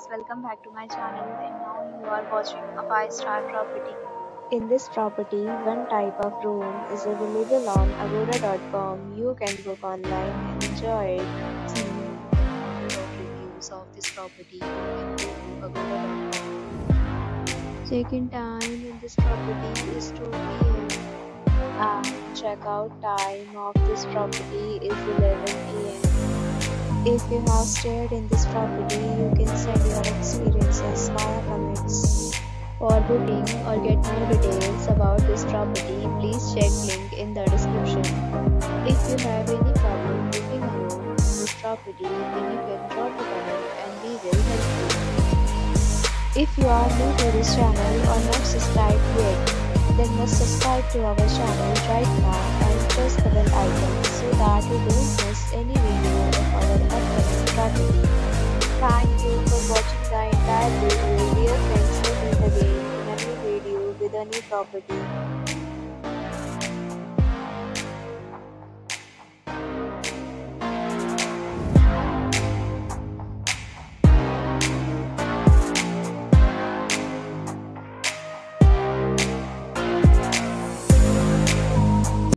guys, welcome back to my channel, and now you are watching a 5-star property. In this property, one type of room is available on Agoda.com. You can book online and enjoy it. See the reviews of this property. You can go to Agoda.com. Check-in time in this property is 2 p.m. and check-out time of this property is 11 a.m. If you have stayed in this property, you can send your experiences via comments. For booking or get more details about this property, please check link in the description. If you have any problem booking a room in this property, then you can drop a comment and we will help you. If you are new to this channel or not subscribed yet, then must subscribe to our channel right now and press the bell icon so that you don't miss any video of our upcoming property. Thank you for watching the entire video. Dear friends, we meet again in a new video with a new property.